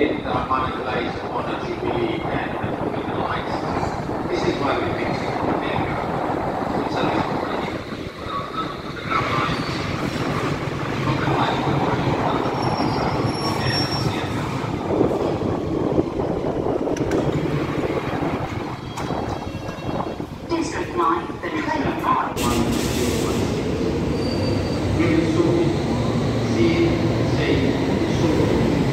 within that money placed on a Jubilee and a Formula license. This is why we're fixing the finger. So it's already the license. Formula license we've already done. And that's the end. District Line, the train of thought. 1, 2, 1, 6. Get sorted. See, say, sorted.